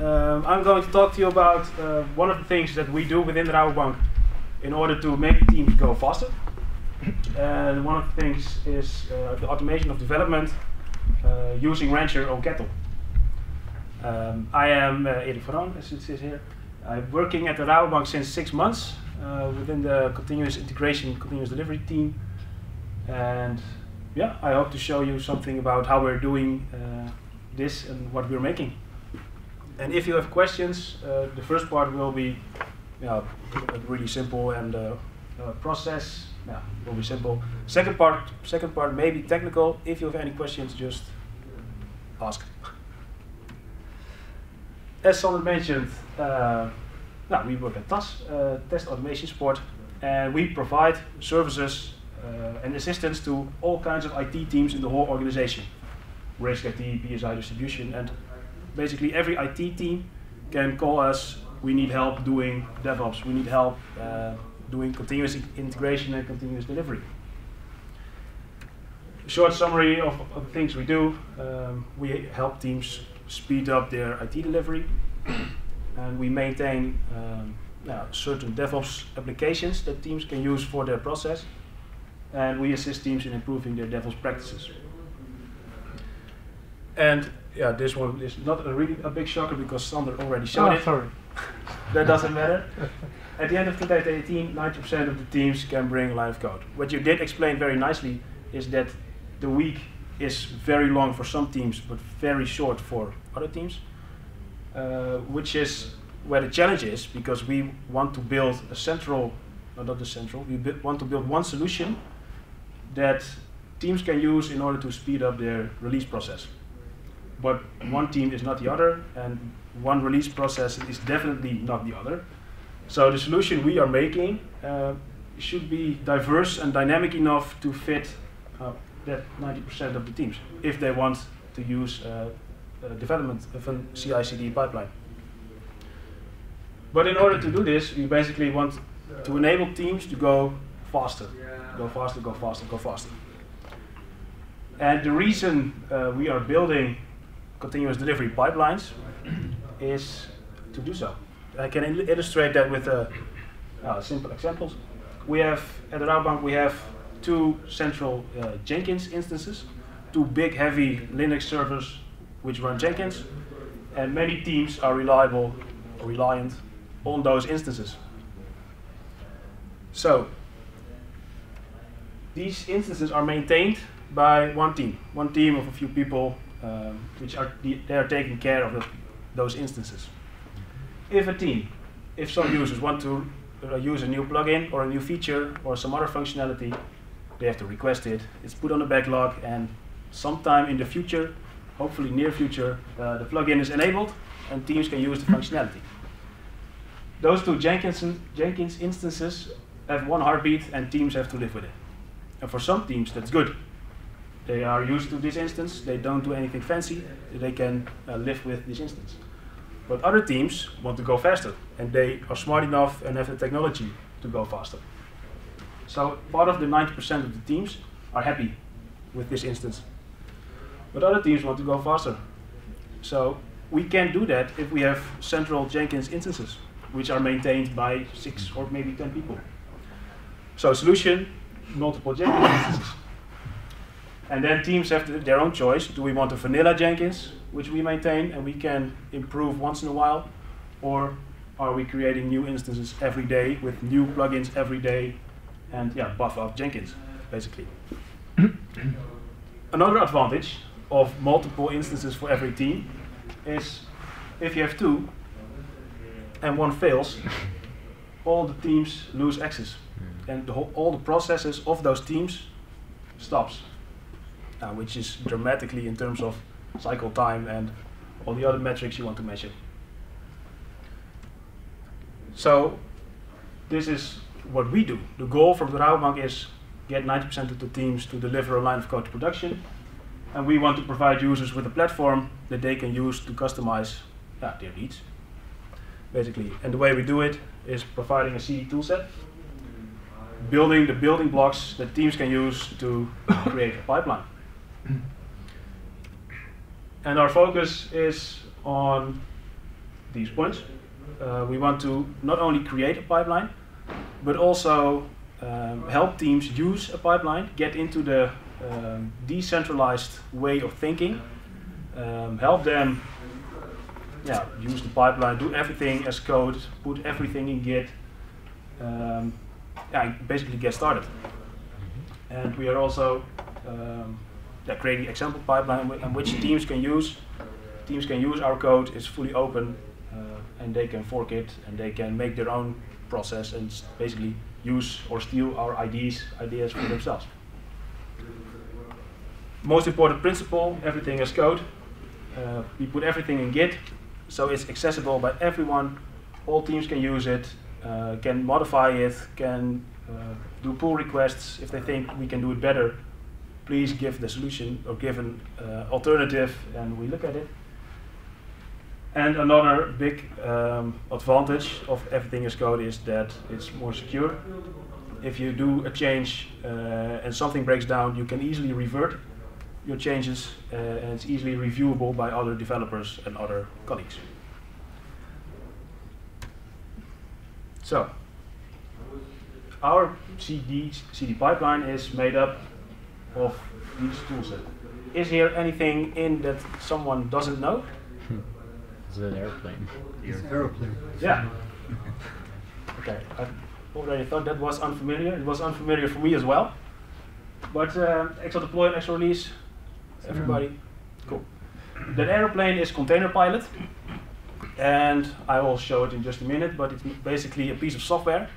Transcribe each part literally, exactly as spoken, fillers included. Um, I'm going to talk to you about uh, one of the things that we do within Rauerbank in order to make teams go faster. And one of the things is uh, the automation of development uh, using Rancher on Cattle. Um, I am uh, Erik van Roon, as it says here. I'm working at the Rabobank since six months uh, within the continuous integration, continuous delivery team. And yeah, I hope to show you something about how we're doing uh, this and what we're making. And if you have questions, uh, the first part will be you know, really simple, and uh, uh, process yeah, will be simple. Second part, second part may be technical. If you have any questions, just ask. As Sander mentioned, uh, now we work at T A S, uh, Test Automation Support, and we provide services uh, and assistance to all kinds of I T teams in the whole organization. Risk I T, B S I distribution, and basically every I T team can call us. We need help doing DevOps, we need help uh, doing continuous integration and continuous delivery. Short summary of, of the things we do, um, we help teams speed up their I T delivery, and we maintain um, yeah, certain DevOps applications that teams can use for their process, and we assist teams in improving their DevOps practices. And yeah, this one is not a really a big shocker because Sander already showed oh, it. Sorry. That doesn't matter. At the end of twenty eighteen, ninety percent of the teams can bring live code. What you did explain very nicely is that the week is very long for some teams, but very short for other teams, uh, which is where the challenge is, because we want to build a central, no, not the central, we want to build one solution that teams can use in order to speed up their release process. But one team is not the other, and one release process is definitely not the other. So the solution we are making uh, should be diverse and dynamic enough to fit uh, that ninety percent of the teams, if they want to use uh, uh, development of a C I C D pipeline. But in order to do this, we basically want to enable teams to go faster, go faster, go faster, go faster. And the reason uh, we are building continuous delivery pipelines is to do so. I can il illustrate that with uh, uh, simple examples. We have, at the Rauerbank, we have two central uh, Jenkins instances, two big heavy Linux servers which run Jenkins, and many teams are reliable, or reliant on those instances. So these instances are maintained by one team, one team of a few people, um, which are they are taking care of the, those instances. If a team, if some users want to uh, use a new plugin or a new feature or some other functionality, they have to request it, it's put on the backlog, and sometime in the future, hopefully near future, uh, the plugin is enabled and teams can use the functionality. Those two Jenkins, Jenkins instances have one heartbeat and teams have to live with it. And for some teams, that's good. They are used to this instance, they don't do anything fancy, they can uh, live with this instance. But other teams want to go faster, and they are smart enough and have the technology to go faster. So part of the ninety percent of the teams are happy with this instance. But other teams want to go faster. So we can't do that if we have central Jenkins instances, which are maintained by six or maybe ten people. So solution, multiple Jenkins instances. And then teams have to, their own choice. Do we want a vanilla Jenkins, which we maintain and we can improve once in a while? Or are we creating new instances every day with new plugins every day? And yeah, buff up Jenkins, basically. Another advantage of multiple instances for every team is if you have two and one fails, all the teams lose access. And the whole, all the processes of those teams stops, uh, which is dramatically in terms of cycle time and all the other metrics you want to measure. So this is what we do. The goal from the Rauerbank is get ninety percent of the teams to deliver a line of code to production, and we want to provide users with a platform that they can use to customize yeah, their needs, basically. And the way we do it is providing a C D toolset, building the building blocks that teams can use to create a pipeline. And our focus is on these points. Uh, we want to not only create a pipeline, but also um, help teams use a pipeline, get into the um, decentralized way of thinking, um, help them yeah, use the pipeline, do everything as code, put everything in Git, um, yeah, basically get started. And we are also um, yeah, creating example pipeline in which teams can use. Teams can use our code, it's fully open, uh, and they can fork it, and they can make their own process and basically use or steal our ideas, ideas for themselves. Most important principle, everything is code. Uh, we put everything in Git, so it's accessible by everyone. All teams can use it, uh, can modify it, can uh, do pull requests. If they think we can do it better, please give the solution or give an uh, alternative, and we look at it. And another big um, advantage of everything as code is that it's more secure. If you do a change uh, and something breaks down, you can easily revert your changes, uh, and it's easily reviewable by other developers and other colleagues. So, our C D, C D pipeline is made up of these toolset. Is there anything in that someone doesn't know? An airplane. It's an airplane. Yeah. Okay. I already thought that was unfamiliar. It was unfamiliar for me as well. But uh, X L Deploy and X L Release, everybody, cool. That airplane is Container Pilot, and I will show it in just a minute. But it's basically a piece of software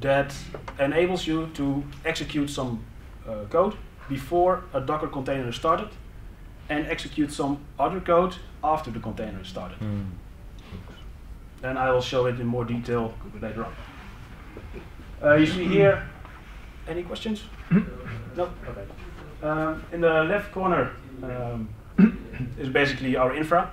that enables you to execute some uh, code before a Docker container is started, and execute some other code after the container is started. Mm. And I will show it in more detail later on. Uh, you see here, any questions? No? Okay. Um, in the left corner um, is basically our infra.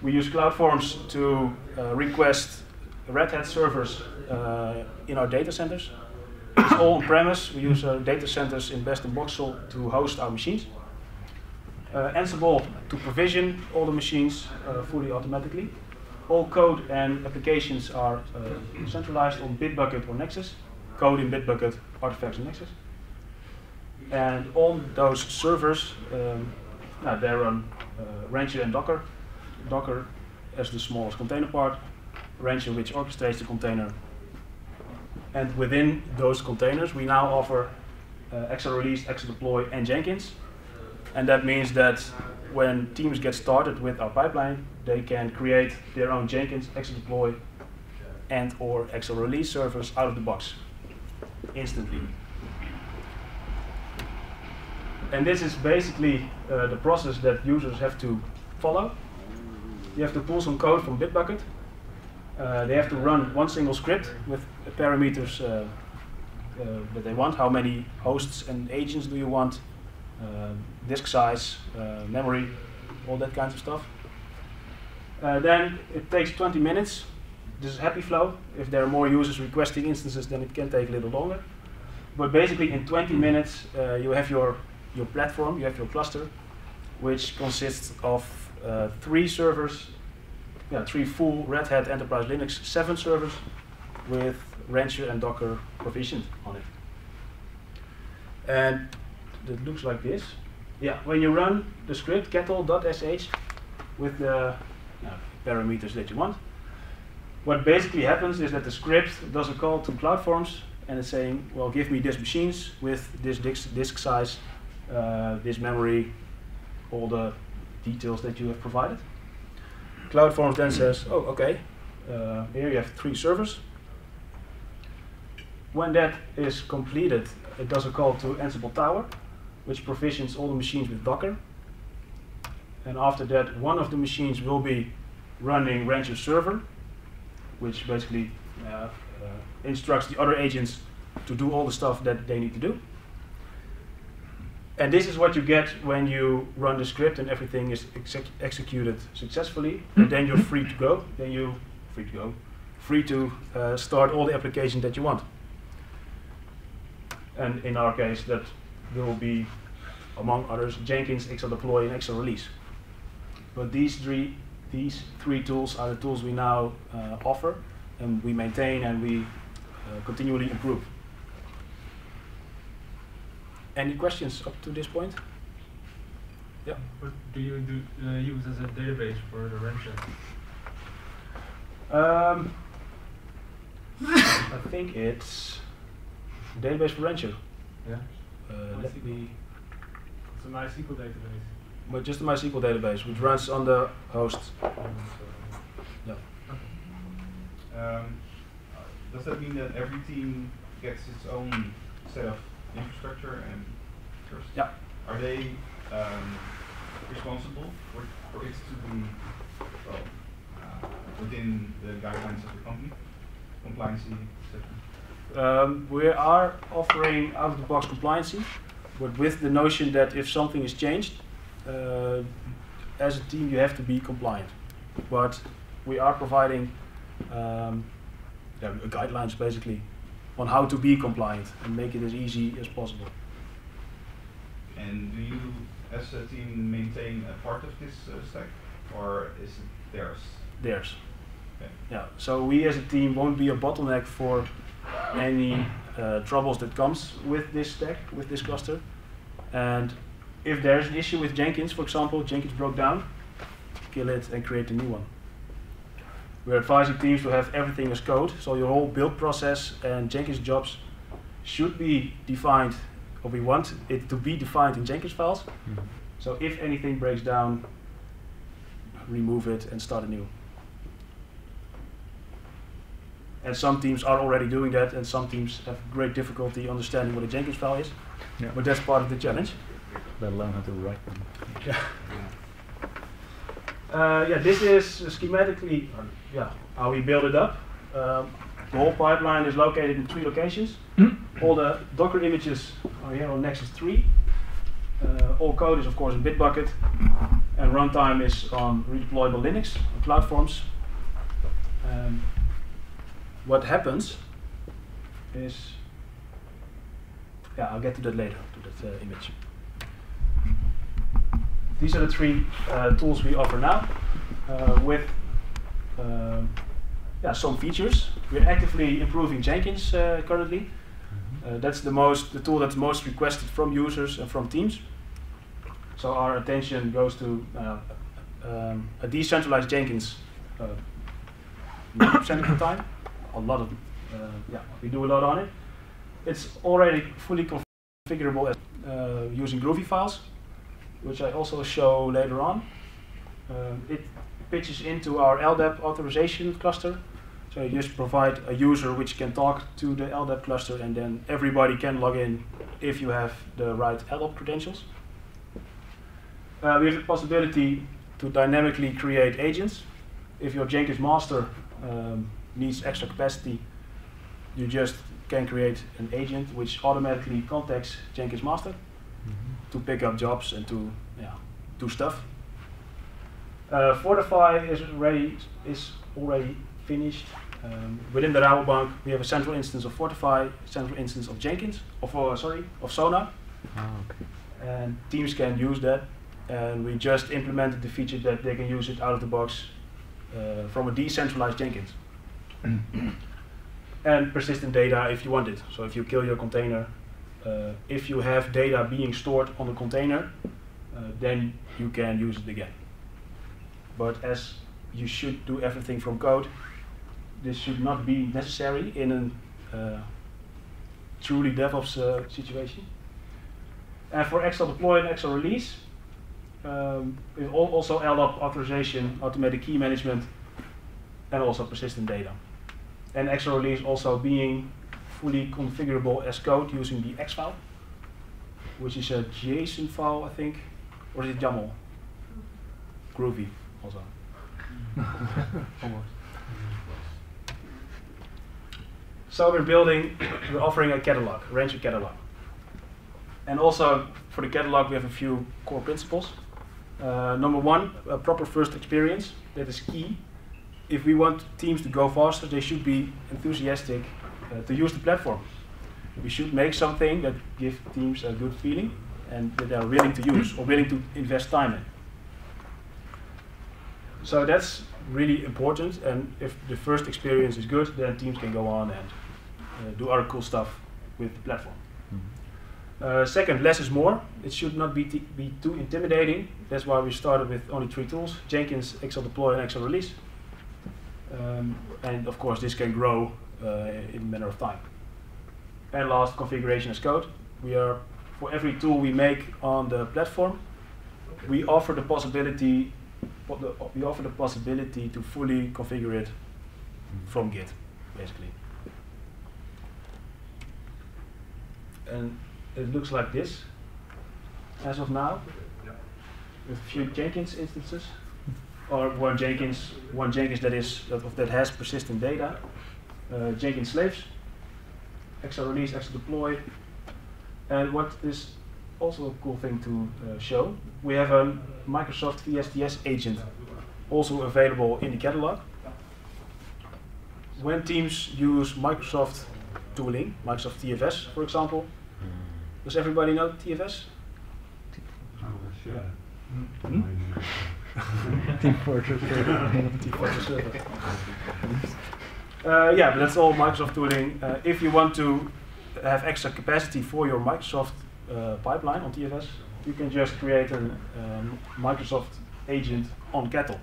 We use CloudForms to uh, request Red Hat servers uh, in our data centers. It's all on-premise. We use our data centers in Best and Boxel to host our machines. Uh, Ansible to provision all the machines uh, fully automatically. All code and applications are uh, centralized on Bitbucket or Nexus. Code in Bitbucket, artifacts in Nexus. And on those servers, um, now they're on uh, Rancher and Docker. Docker as the smallest container part, Rancher which orchestrates the container. And within those containers, we now offer uh, X L Release, X L Deploy, and Jenkins. And that means that when teams get started with our pipeline, they can create their own Jenkins, X L Deploy, and or X L Release servers out of the box, instantly. And this is basically uh, the process that users have to follow. You have to pull some code from Bitbucket. Uh, they have to run one single script with parameters uh, uh, that they want. How many hosts and agents do you want? Uh, disk size, uh, memory, all that kinds of stuff. Uh, then it takes twenty minutes. This is happy flow. If there are more users requesting instances, then it can take a little longer. But basically in twenty minutes, uh, you have your, your platform, you have your cluster, which consists of uh, three servers, yeah, three full Red Hat Enterprise Linux, seven servers with Rancher and Docker provisioned on it. And it looks like this. Yeah, when you run the script kettle dot S H with the uh, parameters that you want, what basically happens is that the script does a call to CloudForms and it's saying, well, give me these machines with this disk, disk size, uh, this memory, all the details that you have provided. CloudForms then says, oh, okay, uh, here you have three servers. When that is completed, it does a call to Ansible Tower, which provisions all the machines with Docker. And after that, one of the machines will be running Rancher Server, which basically uh, uh, instructs the other agents to do all the stuff that they need to do. And this is what you get when you run the script and everything is exec executed successfully. And then you're free to go. Then you're free to go, free to uh, start all the applications that you want. And in our case, that will be, among others, Jenkins, X L Deploy, and X L Release. But these three these three tools are the tools we now uh, offer, and we maintain and we uh, continually improve. Any questions up to this point? Yeah. What do you do, uh, use as a database for the Rancher? Um, I think it's database for Rancher. Yeah. Uh, let me. It's a MySQL database. But just a MySQL database, which runs on the host. Yeah. Okay. Um, does that mean that every team gets its own set of infrastructure and first? Yeah. Are they um, responsible for, for it to be well, uh, within the guidelines of the company, compliancy, et cetera? Um, we are offering out-of-the-box compliancy, but with the notion that if something is changed, Uh, as a team you have to be compliant, but we are providing um, yeah, guidelines basically on how to be compliant and make it as easy as possible. And do you as a team maintain a part of this uh, stack, or is it theirs? Theirs. Okay. Yeah, so we as a team won't be a bottleneck for any uh, troubles that comes with this stack, with this cluster. And if there's an issue with Jenkins, for example, Jenkins broke down, kill it and create a new one. We're advising teams to have everything as code, so your whole build process and Jenkins jobs should be defined, or we want it to be defined in Jenkins files. Mm-hmm. So if anything breaks down, remove it and start anew. And some teams are already doing that, and some teams have great difficulty understanding what a Jenkins file is, yeah. But that's part of the challenge. Let alone how to write them. Yeah. Uh, yeah, this is schematically yeah, how we build it up. Um, the whole pipeline is located in three locations. All the Docker images are here on Nexus three. Uh, all code is, of course, in Bitbucket. And runtime is on redeployable Linux, on CloudForms. Um, what happens is, yeah, I'll get to that later, to that uh, image. These are the three uh, tools we offer now, uh, with uh, yeah, some features. We're actively improving Jenkins uh, currently. Mm-hmm. uh, that's the most the tool that's most requested from users and from teams. So our attention goes to uh, um, a decentralized Jenkins uh, ninety percent of the time. A lot of uh, yeah, we do a lot on it. It's already fully configurable as uh, using Groovy files, which I also show later on. Um, it pitches into our L D A P authorization cluster. So you just provide a user which can talk to the L D A P cluster, and then everybody can log in if you have the right L D A P credentials. Uh, we have the possibility to dynamically create agents. If your Jenkins master um, needs extra capacity, you just can create an agent which automatically contacts Jenkins master. Mm-hmm. To pick up jobs and to yeah, do stuff. Uh, Fortify is already is already finished. Um, within the Rabobank, we have a central instance of Fortify, central instance of Jenkins, of uh, sorry, of Sonar, oh, okay. And teams can use that. And we just implemented the feature that they can use it out of the box uh, from a decentralized Jenkins. And persistent data if you want it. So if you kill your container. Uh, if you have data being stored on the container, uh, then you can use it again. But as you should do everything from code, this should not be necessary in a uh, truly DevOps uh, situation. And for X L Deploy and X L Release, um, also L D A P authorization, automatic key management, and also persistent data. And X L Release also being fully configurable as code using the X file, which is a JSON file, I think, or is it YAML? Groovy, also. Almost. So we're building, we're offering a catalog, a Rancher catalog. And also for the catalog, we have a few core principles. Uh, number one, a proper first experience. That is key. If we want teams to go faster, they should be enthusiastic Uh, to use the platform. We should make something that gives teams a good feeling and that they are willing to use or willing to invest time in. So that's really important, and if the first experience is good, then teams can go on and uh, do other cool stuff with the platform. Mm-hmm. uh, second, less is more. It should not be, t be too intimidating. That's why we started with only three tools: Jenkins, X L Deploy, and X L Release. Um, and of course, this can grow uh, in a matter of time. And last, configuration as code. We are, for every tool we make on the platform, we offer the possibility we offer the possibility to fully configure it from Git, basically. And it looks like this as of now, with a few Jenkins instances, or one Jenkins, one Jenkins that is that, that has persistent data, uh, Jenkins slaves, X L Release, X L Deploy. And what is also a cool thing to uh, show, we have a Microsoft V S T S agent also available in the catalog. When teams use Microsoft tooling, Microsoft T F S, for example, does everybody know T F S? Sure. Hmm? Team Fortress Server. Team Fortress Server. Uh, yeah, but that's all Microsoft tooling. Uh, if you want to have extra capacity for your Microsoft uh, pipeline on T F S, you can just create a um, Microsoft agent on Cattle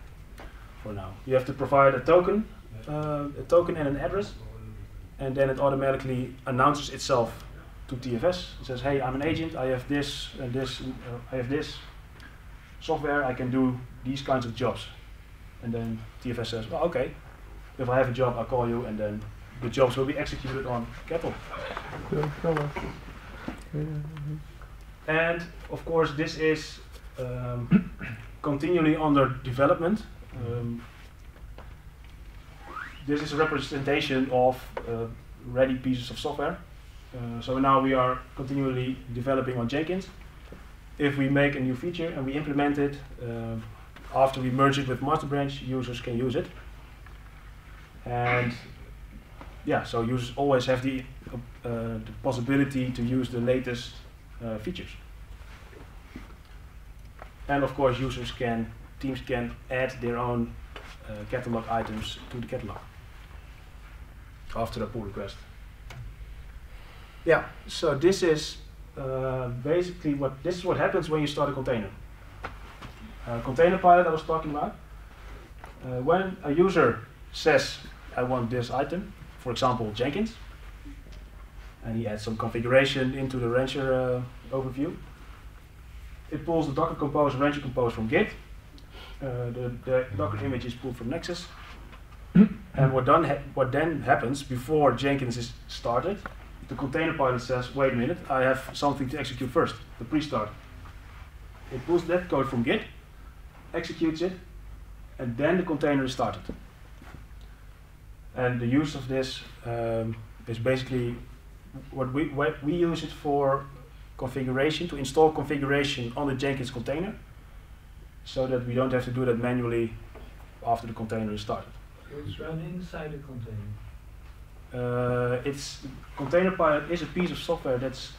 for now. You have to provide a token, uh, a token and an address, and then it automatically announces itself to T F S. It says, "Hey, I'm an agent. I have this and this. And, uh, I have this software. I can do these kinds of jobs." And then T F S says, "Well, okay. If I have a job, I'll call you, and then the jobs will be executed on Cattle." And of course, this is um, continually under development. Um, this is a representation of uh, ready pieces of software. Uh, so now we are continually developing on Jenkins. If we make a new feature and we implement it, uh, after we merge it with master branch, users can use it. And yeah, so users always have the, uh, the possibility to use the latest uh, features. And of course, users can, teams can add their own uh, catalog items to the catalog after a pull request. Yeah, so this is uh, basically what this is what happens when you start a container. Uh, Container Pilot I was talking about. Uh, when a user says, "I want this item," for example, Jenkins, and he adds some configuration into the Rancher uh, overview. It pulls the Docker Compose and Rancher Compose from Git. Uh, the, the Docker image is pulled from Nexus. And what, done ha what then happens before Jenkins is started, the Container Pilot says, "Wait a minute, I have something to execute first, the pre-start." It pulls that code from Git, executes it, and then the container is started. And the use of this um, is basically what we what we use it for configuration, to install configuration on the Jenkins container, so that we don't have to do that manually after the container is started. It's run inside the container. Uh, it's Container Pilot is a piece of software that's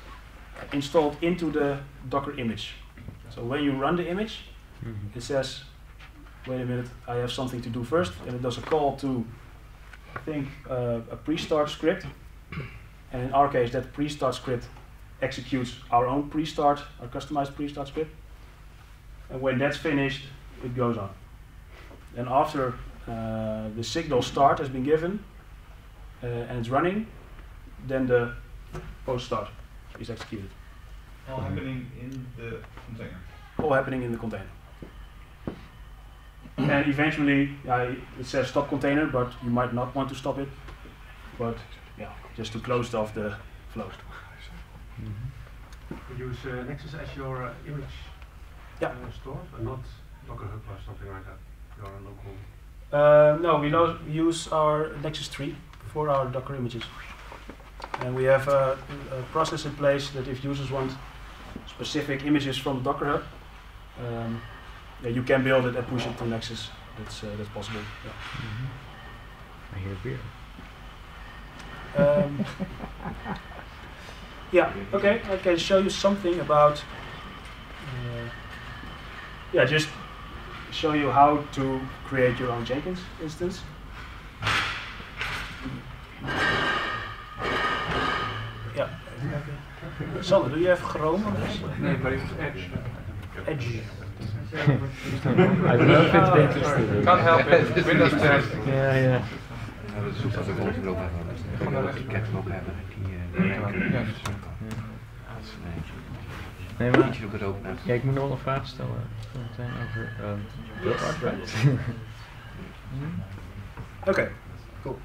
installed into the Docker image. So when you run the image, mm-hmm. it says, "Wait a minute, I have something to do first," and it does a call to, I think, uh, a pre-start script, and in our case that pre-start script executes our own pre-start, our customized pre-start script, and when that's finished it goes on. And after uh, the signal start has been given uh, and it's running, then the post-start is executed. All happening in the container? All happening in the container. And eventually, uh, it says stop container, but you might not want to stop it. But yeah, just to close off the flows. Mm-hmm. You use uh, Nexus as your uh, image yeah. uh, store, but not Docker Hub or something like that. Your local. Uh, no, we lo use our Nexus three for our Docker images, and we have a, a process in place that if users want specific images from Docker Hub. Um, Yeah, you can build it and push it to Nexus. That's uh, that's possible. Yeah. Mm-hmm. I hear beer. Um, yeah. Okay. I can show you something about. Uh, yeah, just show you how to create your own Jenkins instance. Yeah. Sander, do you have Chrome on this? No, but it was Edge. Edge. I don't know if it's interesting. Can't help it. Windows ten. Yeah, yeah. Nee, maar, ja, ik moet nog wel een vraag stellen. Meteen over Bitbucket. Uh, yes. Oké, okay, cool.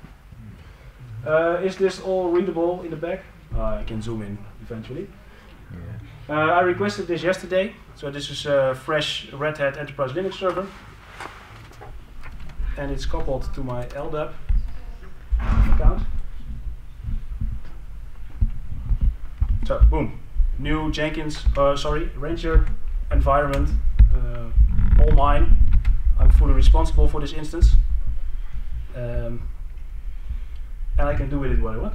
Uh, is this all readable in the back? Uh, I can zoom in eventually. Yeah. Uh, I requested this yesterday, so this is a fresh Red Hat Enterprise Linux server, and it's coupled to my L D A P account. So, boom. New Jenkins, uh, sorry, Rancher environment, uh, all mine. I'm fully responsible for this instance, um, and I can do with it what I want.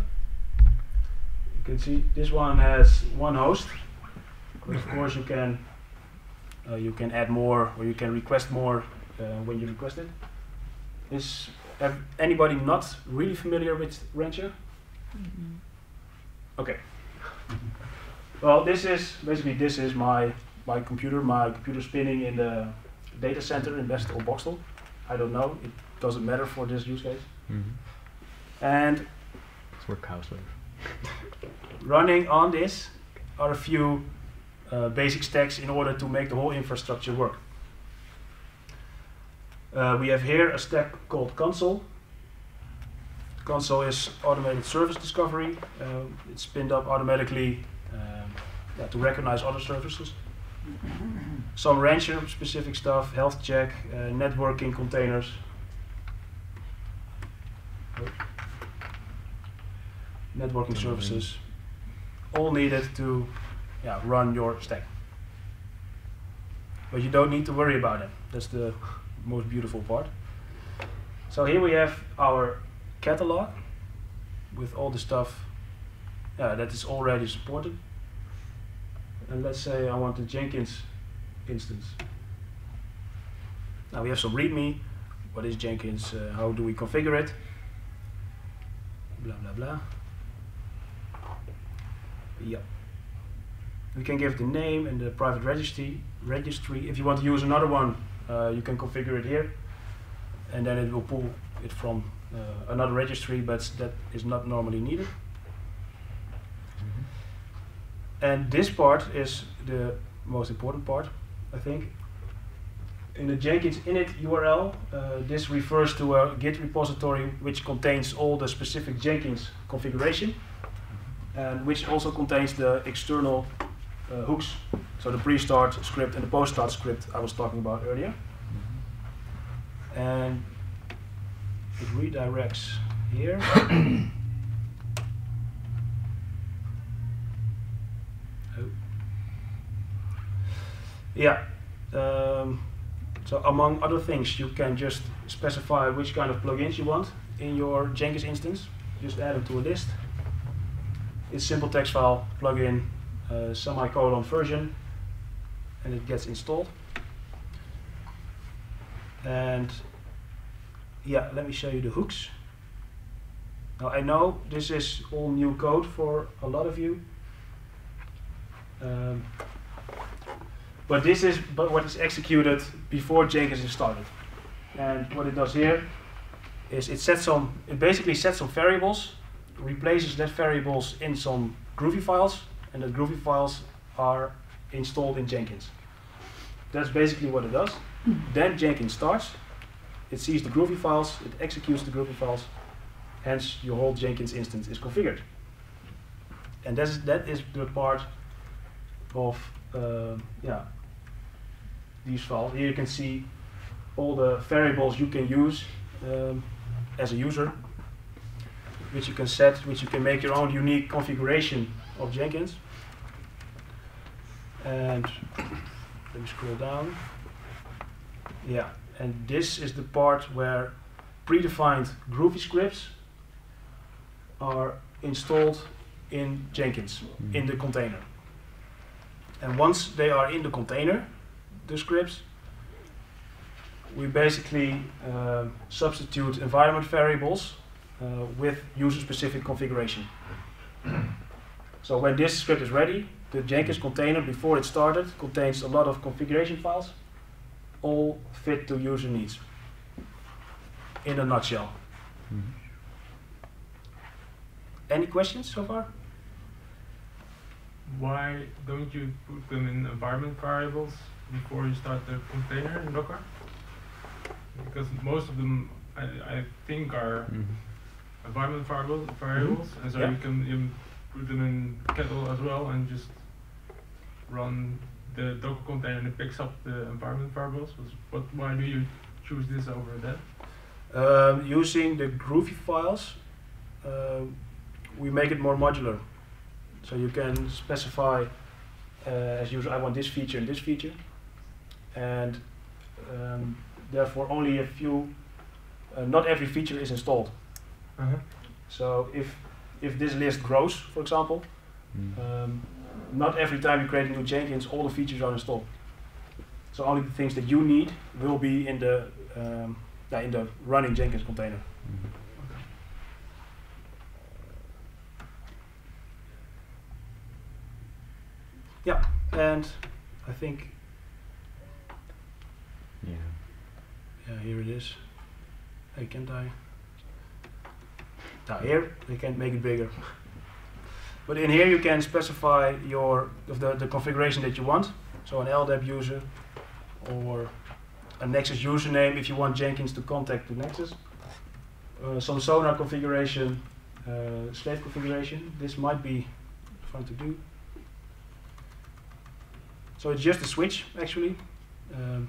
You can see this one has one host. But of course, you can uh, you can add more, or you can request more uh, when you request it. Is anybody not really familiar with Rancher? Mm-hmm. Okay. Well, this is basically this is my my computer, my computer spinning in the data center in West or Boxtel. I don't know. It doesn't matter for this use case. Mm-hmm. And it's where cows live. Running on this are a few uh, basic stacks in order to make the whole infrastructure work. Uh, we have here a stack called Consul. Consul is automated service discovery. Uh, it's spinned up automatically. Um, yeah, to recognize other services. Some Rancher specific stuff, health check, uh, networking containers. Oh. Networking services, all needed to yeah, run your stack. But you don't need to worry about it. That's the most beautiful part. So here we have our catalog with all the stuff yeah, that is already supported. And let's say I want the Jenkins instance. Now we have some README. What is Jenkins? Uh, how do we configure it? Blah, blah, blah. Yeah. We can give the name and the private registry. registry. If you want to use another one, uh, you can configure it here. And then it will pull it from uh, another registry, but that is not normally needed. And this part is the most important part, I think. In the Jenkins init U R L, uh, this refers to a Git repository which contains all the specific Jenkins configuration, and which also contains the external uh, hooks, so the pre-start script and the post-start script I was talking about earlier. Mm-hmm. And it redirects here. Yeah, um, so among other things, you can just specify which kind of plugins you want in your Jenkins instance. Just add them to a list. It's simple text file, plugin, uh, semicolon version, and it gets installed. And yeah, let me show you the hooks. Now I know this is all new code for a lot of you. Um, But this is but what is executed before Jenkins is started. And what it does here is it sets some it basically sets some variables, replaces that variables in some Groovy files, and the Groovy files are installed in Jenkins. That's basically what it does. Then Jenkins starts, it sees the Groovy files, it executes the Groovy files, hence your whole Jenkins instance is configured. And that's that is the part of uh, yeah. these files. Here you can see all the variables you can use um, as a user, which you can set, which you can make your own unique configuration of Jenkins. And let me scroll down. Yeah, and this is the part where predefined Groovy scripts are installed in Jenkins, mm-hmm. in the container. And once they are in the container, the scripts, we basically um, substitute environment variables uh, with user-specific configuration. So when this script is ready, the Jenkins container, before it started, contains a lot of configuration files, all fit to user needs, in a nutshell. Mm-hmm. Any questions so far? Why don't you put them in environment variables before you start the container in Docker? Because most of them, I, I think, are mm-hmm. environment variable, variables, mm-hmm. and so yeah. you can you put them in Kettle as well and just run the Docker container and it picks up the environment variables. But why do you choose this over that? Um, using the Groovy files, uh, we make it more modular. So you can specify, uh, as usual, I want this feature and this feature, and um, therefore only a few, uh, not every feature is installed. Uh-huh. So if if this list grows, for example, mm. um, not every time you create a new Jenkins, all the features are installed. So only the things that you need will be in the um, in the running Jenkins container. Mm-hmm. Yeah, and I think, yeah, yeah, here it is. Hey, can't I? Now here, I can't make it bigger. But in here you can specify your the, the configuration that you want. So an L D A P user or a Nexus username if you want Jenkins to contact to Nexus. Uh, some Sonar configuration, uh, slave configuration. This might be fun to do. So it's just a switch, actually. Um,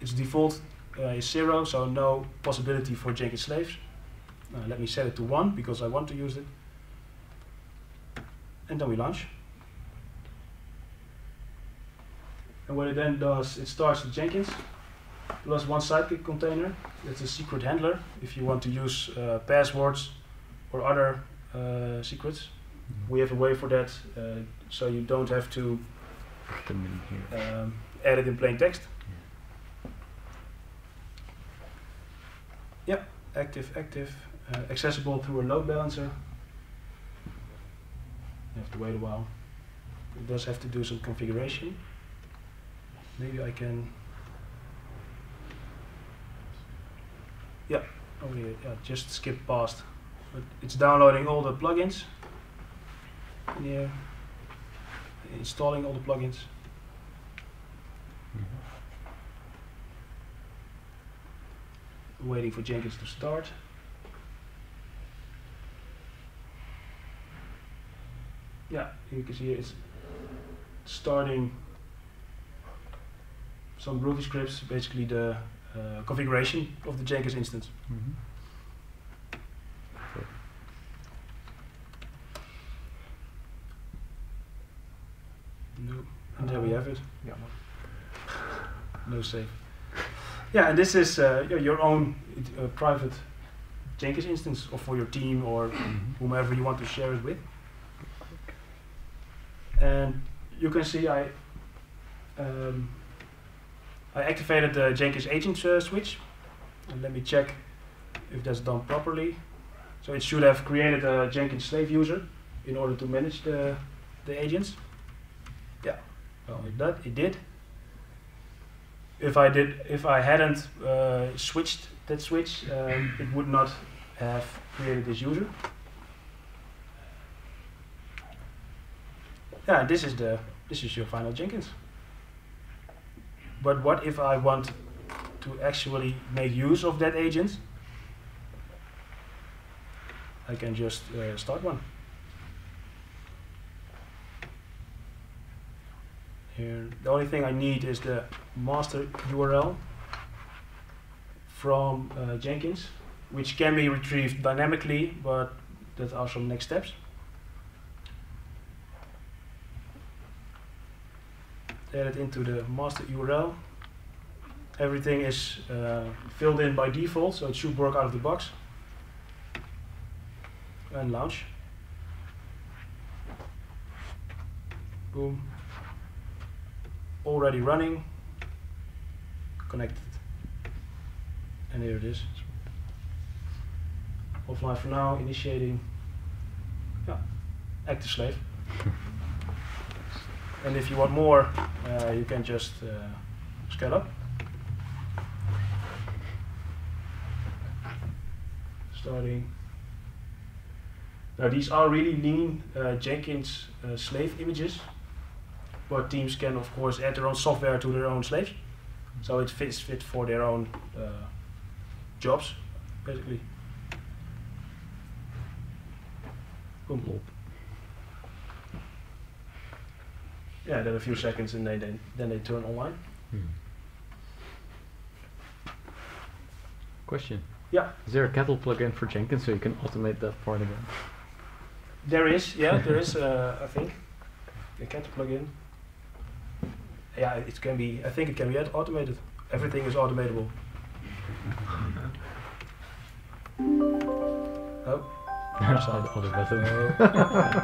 its default uh, is zero, so no possibility for Jenkins slaves. Uh, let me set it to one because I want to use it. And then we launch. And what it then does, it starts with Jenkins plus one sidekick container. That's a secret handler if you want to use uh, passwords or other uh, secrets. We have a way for that, uh, so you don't have to um, add it in plain text. Yeah, yeah. active, active, uh, accessible through a load balancer. You have to wait a while. It does have to do some configuration. Maybe I can. Yeah, over here. Yeah, just skip past. But it's downloading all the plugins. In here, installing all the plugins. Mm-hmm. Waiting for Jenkins to start. Yeah, you can see it's starting some Groovy scripts, basically the uh, configuration of the Jenkins instance. Mm-hmm. And there we have it. Yeah. No save. Yeah, and this is uh, your own uh, private Jenkins instance, or for your team, or whomever you want to share it with. And you can see I um, I activated the Jenkins agent uh, switch. And let me check if that's done properly. So it should have created a Jenkins slave user in order to manage the the agents. Yeah, well, it did. It did. If I did, if I hadn't uh, switched that switch, um, it would not have created this user. Yeah, this is the this is your final Jenkins. But what if I want to actually make use of that agent? I can just uh, start one. Here, the only thing I need is the master U R L from uh, Jenkins, which can be retrieved dynamically, but that are some next steps. Add it into the master U R L. Everything is uh, filled in by default, so it should work out of the box. And launch. Boom. already running, connected. And here it is. Offline for now, initiating. Yeah, active slave. And if you want more, uh, you can just uh, scale up. Starting. Now these are really lean uh, Jenkins uh, slave images, but teams can of course add their own software to their own slaves, so it fits fit for their own uh, jobs, basically. Boom. Yeah, then a few seconds, and they then then they turn online. Hmm. Question. Yeah. Is there a Cattle plugin for Jenkins so you can automate that part again? There is, yeah, there is. Uh, I think a Cattle plugin. Yeah, it can be. I think it can be automated. Everything is automatable. Oh. There's the other button.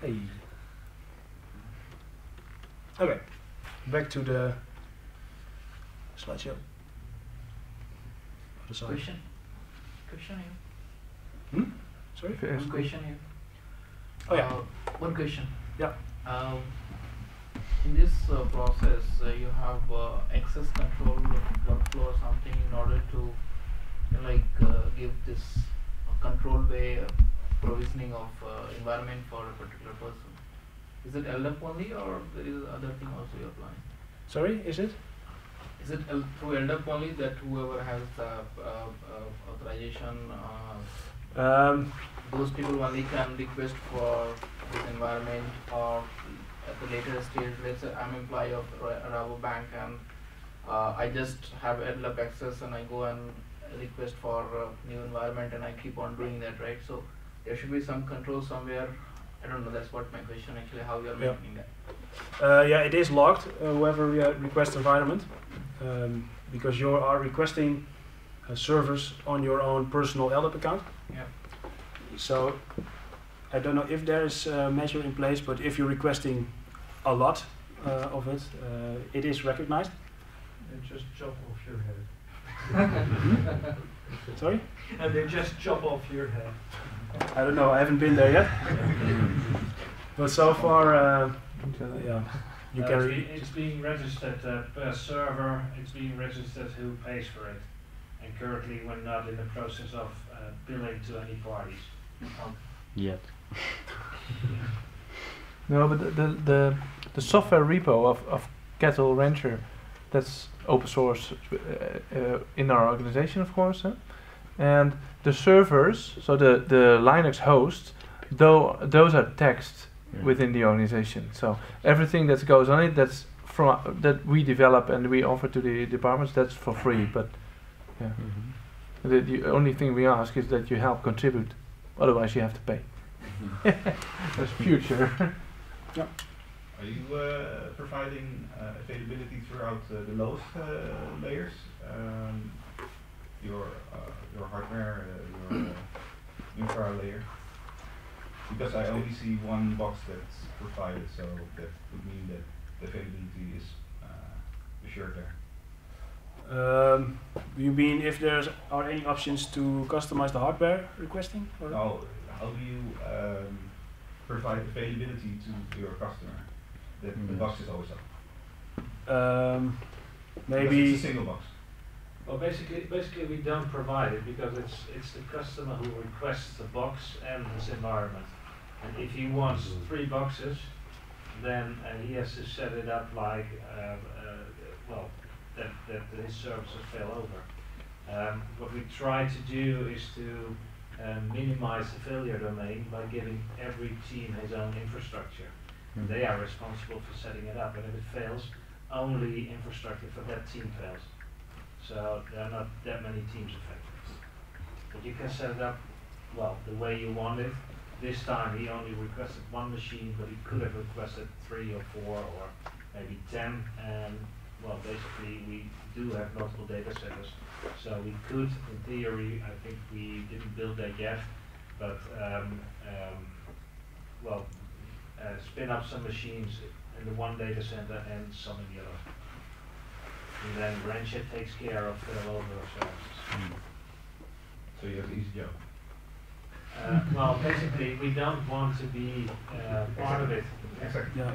Hey. Okay. Back to the slideshow. Question? Question here. Hmm? Sorry? One okay. question here. Oh yeah. Uh, one question. Yeah. Um, in this uh, process, uh, you have uh, access control workflow or something in order to, you know, like, uh, give this control way uh, provisioning of uh, environment for a particular person. Is it L D A P only, or there is other thing also you're applying? Sorry, is it? Is it L through L D A P only that whoever has the uh, uh, authorization, uh, um, those people only can request for this environment, or at the later stage, let's say I'm employee of Rabobank and uh, I just have L D A P access and I go and request for a new environment and I keep on doing that, right? So there should be some control somewhere. I don't know, that's what my question actually, how we are yeah. making that. Uh, yeah, it is locked, uh, whoever we request environment, um, because you are requesting uh, servers on your own personal L D A P account. Yeah. So I don't know if there is a measure in place, but if you're requesting a lot uh, of it, uh, it is recognized. And just chop off your head. Sorry? And they just chop off your head. I don't know, I haven't been there yet. But so far, uh, yeah, you uh, can. It's, it's being registered uh, per server, it's being registered who pays for it. And currently, we're not in the process of uh, billing to any parties. Um, yet. No, but the, the, the, the software repo of, of Cattle Rancher, that's open source uh, uh, in our organization, of course, huh? And the servers, so the the Linux hosts, though those are taxed yeah. within the organization. So everything that goes on it, that's from uh, that we develop and we offer to the departments, that's for free. But yeah, mm-hmm. the, the only thing we ask is that you help contribute. Otherwise, you have to pay. Mm-hmm. That's future. Yeah. Are you uh, providing uh, availability throughout uh, the lowest uh, layers? Um, your uh, your hardware, uh, your uh, infra layer? Because I only see one box that's provided, so that would mean that the availability is uh, assured there. Um, you mean if there are any options to customize the hardware requesting? Or no, how do you um, provide availability to, to your customer? The, the box is always up. Um, maybe it's a single box. Well, basically, basically we don't provide it because it's it's the customer who requests the box and his environment. And if he wants three boxes, then uh, he has to set it up like uh, uh, well that that his services fail over. Um, what we try to do is to uh, minimize the failure domain by giving every team his own infrastructure. They are responsible for setting it up, and if it fails, only infrastructure for that team fails. So there are not that many teams affected. But you can set it up, well, the way you want it. This time he only requested one machine, but he could have requested three or four or maybe ten. And well, basically we do have multiple data centers. So we could, in theory, I think we didn't build that yet, but um, um, well, Uh, spin up some machines in the one data center and some in the other. And then Rancher takes care of the load of services. Mm. So you have an easy job. Uh, well, basically, we don't want to be uh, part of it. Exactly. Yeah.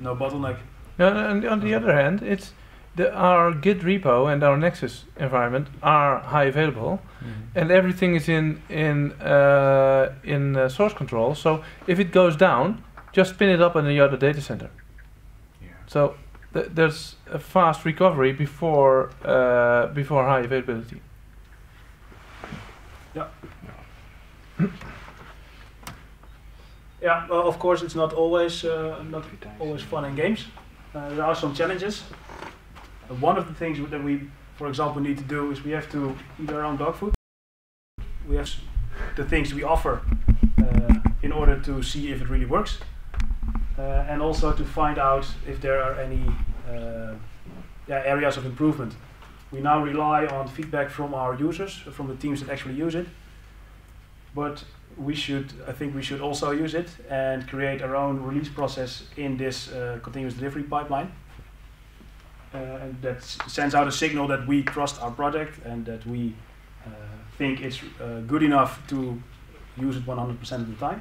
No bottleneck. No, and on the other hand, it's the, our Git repo and our Nexus environment are high available, mm-hmm. and everything is in in uh, in uh, source control. So if it goes down, just spin it up in the other data center. Yeah. So th there's a fast recovery before uh, before high availability. Yeah. Yeah, well, of course, it's not always uh, not always fun and games. Uh, there are some challenges. Uh, one of the things that we, for example, need to do is we have to eat our own dog food. We have the things we offer uh, in order to see if it really works, uh, and also to find out if there are any uh, yeah, areas of improvement. We now rely on feedback from our users, from the teams that actually use it. But we should, I think we should also use it and create our own release process in this uh, continuous delivery pipeline. Uh, and that sends out a signal that we trust our project and that we uh, think it's uh, good enough to use it one hundred percent of the time.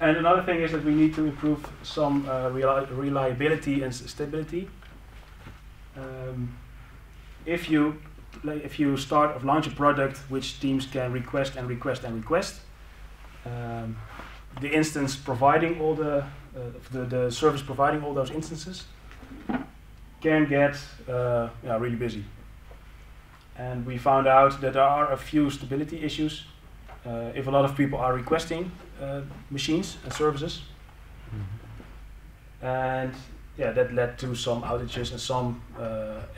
And another thing is that we need to improve some uh, reli reliability and stability. Um, if you Like if you start or launch a product which teams can request and request and request, um, the instance providing all the, uh, the the service providing all those instances can get uh, yeah, really busy. And we found out that there are a few stability issues. Uh, if a lot of people are requesting uh, machines and services, mm-hmm. and yeah, that led to some outages and some uh,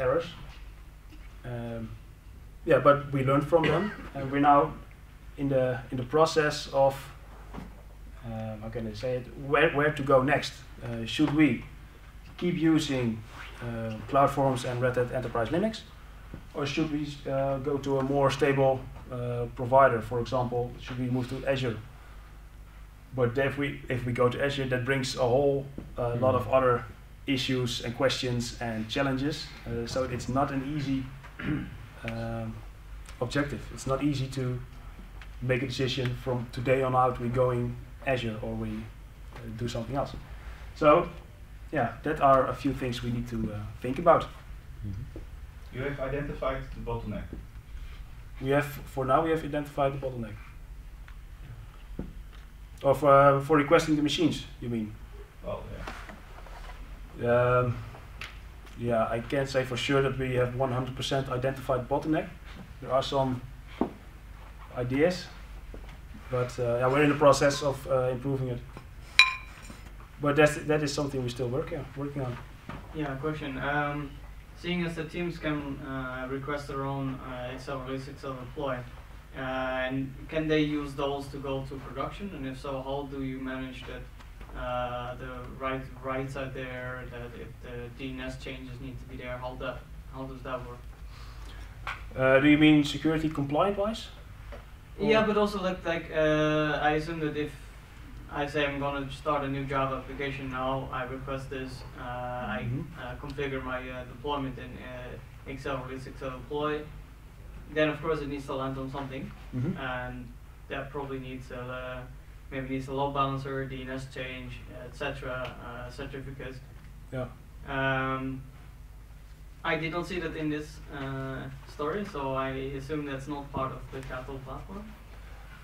errors. Um, yeah, but we learned from them, and we're now in the in the process of um, how can I say it? Where where to go next? Uh, should we keep using uh, CloudForms and Red Hat Enterprise Linux, or should we uh, go to a more stable uh, provider? For example, should we move to Azure? But if we if we go to Azure, that brings a whole uh, lot of other issues and questions and challenges. Uh, so it's not an easy. Um, objective. It's not easy to make a decision from today on out we're going Azure or we uh, do something else. So yeah, that are a few things we need to uh, think about. Mm-hmm. You have identified the bottleneck. We have, for now we have identified the bottleneck. Or for, uh, for requesting the machines, you mean? Well, yeah. Um, Yeah, I can't say for sure that we have one hundred percent identified bottleneck. There are some ideas, but uh, yeah, we're in the process of uh, improving it. But that's, that is something we're still working working on. Yeah, question. Um, seeing as the teams can uh, request their own uh, X L Release, X L Deploy, uh, and can they use those to go to production? And if so, how do you manage that? Uh, the right rights are there. That if the D N S changes need to be there, how that how does that work? Uh, do you mean security compliant wise? Yeah, but also like like uh, I assume that if I say I'm going to start a new Java application now, I request this, uh, mm-hmm. I uh, configure my uh, deployment in uh, X L Release, X L Deploy. Then of course it needs to land on something, mm-hmm. and that probably needs a. Uh, Maybe it's a load balancer, D N S change, et cetera, uh, certificates. Yeah. Um, I did not see that in this uh, story, so I assume that's not part of the Cattle platform.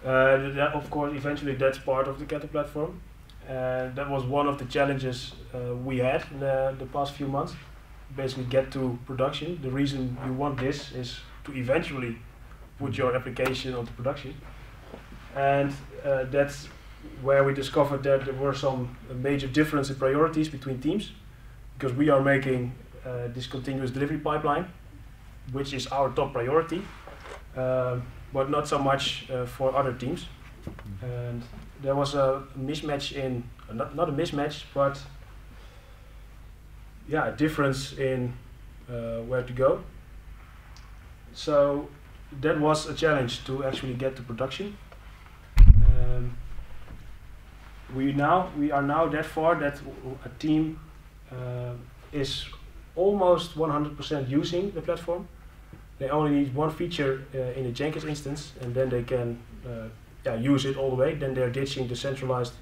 Uh, that, of course, eventually that's part of the Cattle platform. Uh, that was one of the challenges uh, we had in the, the past few months. Basically, get to production. The reason you want this is to eventually put your application onto production. And uh, that's where we discovered that there were some major differences in priorities between teams, because we are making uh, this continuous delivery pipeline, which is our top priority, uh, but not so much uh, for other teams. And there was a mismatch in, uh, not, not a mismatch, but yeah, a difference in uh, where to go. So that was a challenge to actually get to production. we now we are now that far that a team uh, is almost one hundred percent using the platform. They only need one feature uh, in the Jenkins instance, and then they can uh, yeah, use it all the way. Then they're ditching the centralized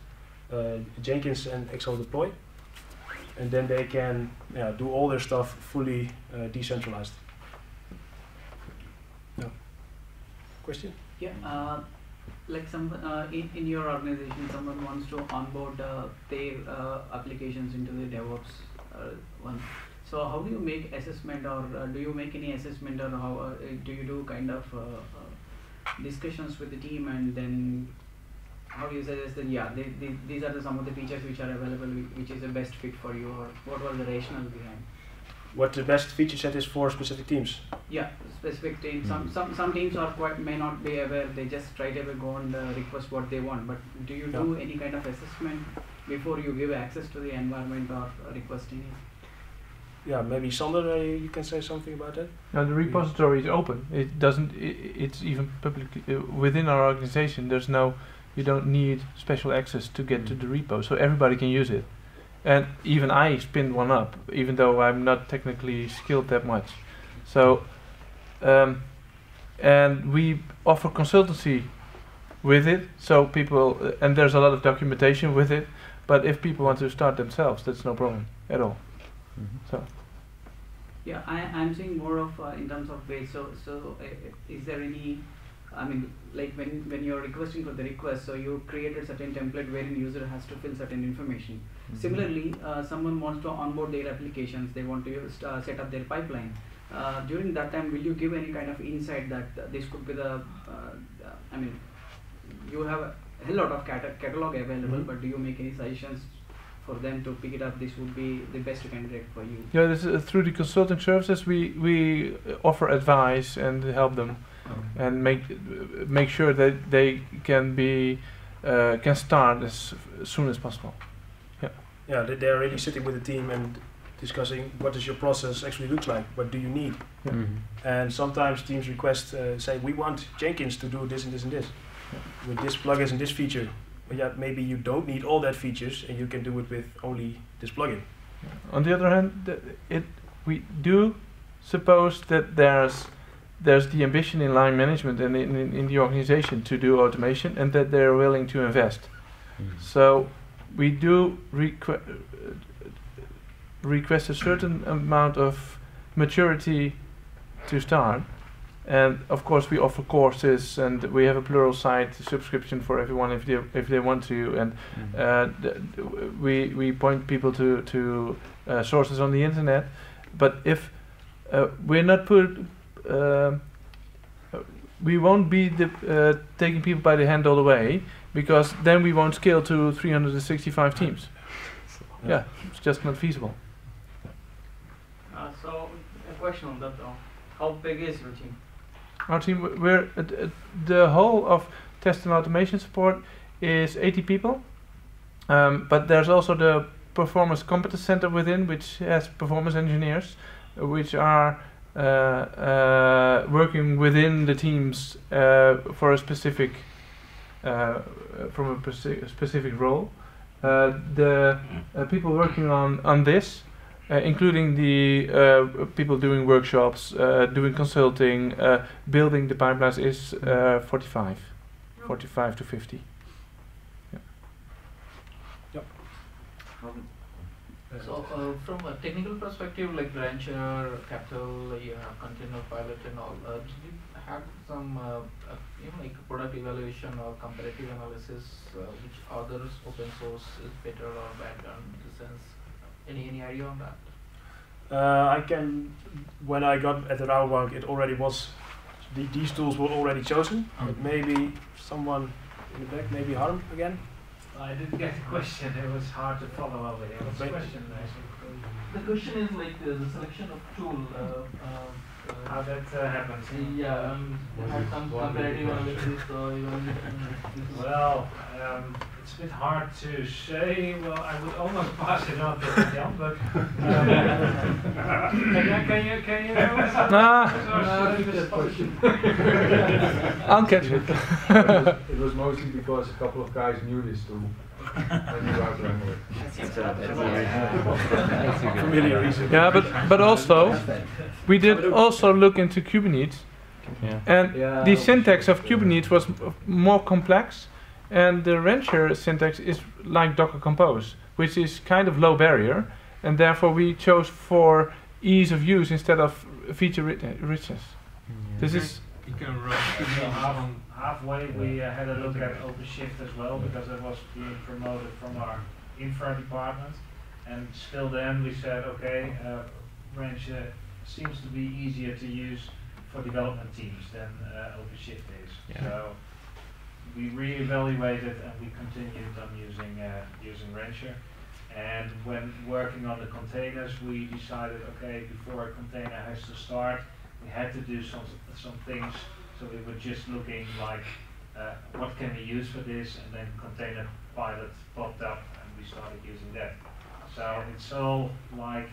uh, Jenkins and X L Deploy, and then they can yeah, do all their stuff fully uh, decentralized. No. Question? Yeah. Uh, like some uh, in, in your organization, someone wants to onboard uh, their uh, applications into the DevOps uh, one. So how do you make assessment, or uh, do you make any assessment, or how uh, do you do kind of uh, uh, discussions with the team, and then how you suggest that yeah, they, they, these are the, some of the features which are available, which is the best fit for you, or what was the rationale behind? What the best feature set is for specific teams? Yeah, specific teams. Some some some teams are quite may not be aware. They just straight away go and uh, request what they want. But do you do yeah. any kind of assessment before you give access to the environment or requesting it? Yeah, maybe Sander, uh, you can say something about that. Now the repository is open. It doesn't. It, it's even public uh, within our organization. There's no. You don't need special access to get mm-hmm. to the repo, so everybody can use it. And even I spin one up, even though I'm not technically skilled that much. So, um, and we offer consultancy with it, so people uh, and there's a lot of documentation with it. But if people want to start themselves, that's no problem at all. Mm-hmm. So, yeah, I, I'm seeing more of uh, in terms of ways. So, so uh, is there any? I mean, like when, when you're requesting for the request, so you create a certain template wherein user has to fill certain information. Mm-hmm. Similarly, uh, someone wants to onboard their applications, they want to use, uh, set up their pipeline. Uh, during that time, will you give any kind of insight that uh, this could be the, uh, uh, I mean, you have a hell lot of cata catalog available, mm-hmm. but do you make any suggestions for them to pick it up? This would be the best candidate for you. Yeah, this is, uh, through the consulting services, we, we offer advice and help them. And make uh, make sure that they can be uh, can start as soon as possible. Yeah. Yeah, they're really sitting with the team and discussing what does your process actually look like. What do you need? Yeah. Mm-hmm. And sometimes teams request uh, say we want Jenkins to do this and this and this yeah. with this plugins and this feature. But yeah, maybe you don't need all that features and you can do it with only this plugin. Yeah. On the other hand, th it we do suppose that there's. There's the ambition in line management and in, in, in the organization to do automation, and that they're willing to invest. Mm-hmm. So we do requ request a certain amount of maturity to start, and of course we offer courses, and we have a Pluralsight subscription for everyone if they if they want to, and mm-hmm. uh, th we we point people to to uh, sources on the internet. But if uh, we're not put Uh, we won't be the, uh, taking people by the hand all the way, because then we won't scale to three hundred sixty-five teams. Yeah, yeah it's just not feasible. Uh, so, a question on that though. How big is your team? Our team, we're at, at the whole of test and automation support is eighty people, um, but there's also the Performance Competence Center within, which has performance engineers, uh, which are Uh, uh, working within the teams uh, for a specific uh, from a specific role. Uh, the uh, people working on on this, uh, including the uh, people doing workshops, uh, doing consulting, uh, building the pipelines, is uh, forty-five, yep. forty-five to fifty. Yeah. Yep. Um, So uh, from a technical perspective, like Rancher, Cattle, yeah, Container Pilot and all, uh, did you have some uh, uh, you know, like product evaluation or comparative analysis, uh, which others open source is better or bad in the sense? Any, any idea on that? Uh, I can, when I got at the Rauerbank, it already was, the, these tools were already chosen, mm-hmm. but maybe someone in the back, maybe Harm again? I didn't get the question, it was hard to follow up with it. What's the question? The question is like the, the selection of tool. Uh, uh, How that uh, happens. Yeah, um, had some comparative analysis or even... Well, um, it's a bit hard to say. Well, I would almost pass it on to Jan, but... Um, can, you, can you... Can you... Nah, no, no, question. I'll catch it. It was mostly because a couple of guys knew this tool. Yeah, but but also we did also look into Kubernetes, yeah. and yeah, the syntax of Kubernetes was more complex, and the Rancher syntax is like Docker Compose, which is kind of low barrier, and therefore we chose for ease of use instead of feature richness. Yeah. This is. You can run half, halfway. We uh, had a look at OpenShift as well because that was being promoted from our infra department, and still then we said, okay, uh, Rancher seems to be easier to use for development teams than uh, OpenShift is. Yeah. So we reevaluated and we continued on using uh, using Rancher. And when working on the containers, we decided, okay, before a container has to start, we had to do some some things. So we were just looking like, uh, what can we use for this? And then Container Pilot popped up, and we started using that. So it's all like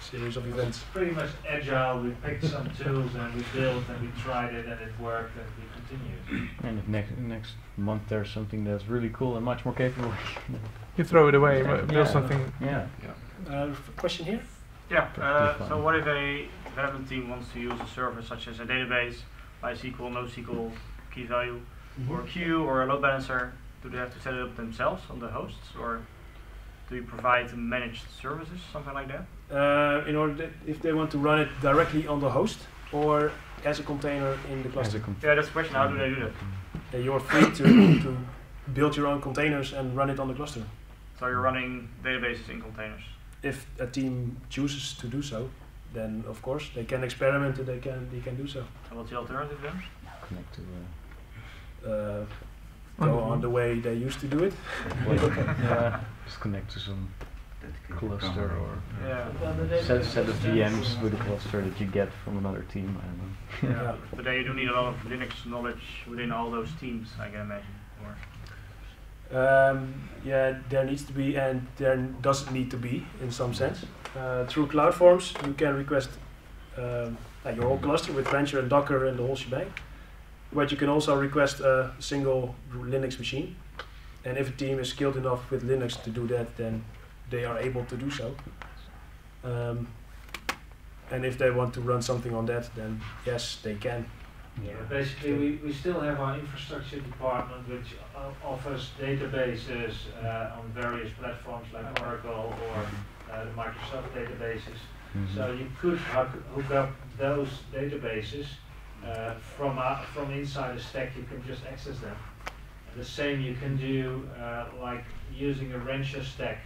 series of events. Pretty much agile. We picked some tools and we built and we tried it and it worked and we continued. And if next next month there's something that's really cool and much more capable, you throw it away. Yeah. Build something. Yeah. yeah. Uh, question here. Yeah. Uh, so what if a development team wants to use a service such as a database, MySQL, NoSQL, key value, mm-hmm. or a queue, or a load balancer? Do they have to set it up themselves on the hosts, or do you provide managed services, something like that? Uh, in order that if they want to run it directly on the host or as a container in the cluster. Yeah, that's the question. How do they do that? Yeah, you're free to to build your own containers and run it on the cluster. So you're running databases in containers. If a team chooses to do so, then of course they can experiment and they can they can do so. And what's the alternative then? Connect to. Uh, uh, go on the way they used to do it. Yeah. Just connect to some cluster or yeah. Yeah. set, set of V Ms with a cluster that you get from another team. I don't know. Yeah. But then you do need a lot of Linux knowledge within all those teams, I can imagine. Or um, yeah, there needs to be, and there doesn't need to be in some sense. Uh, through CloudForms, you can request um, like your whole cluster with Rancher and Docker and the whole shebang. But you can also request a single Linux machine. And if a team is skilled enough with Linux to do that, then they are able to do so. Um, and if they want to run something on that, then yes, they can. Yeah, basically we, we still have our infrastructure department which offers databases uh, on various platforms like Oracle or uh, the Microsoft databases. Mm-hmm. So you could hook up those databases uh, from, uh, from inside a stack, you can just access them. The same you can do uh, like using a Rancher stack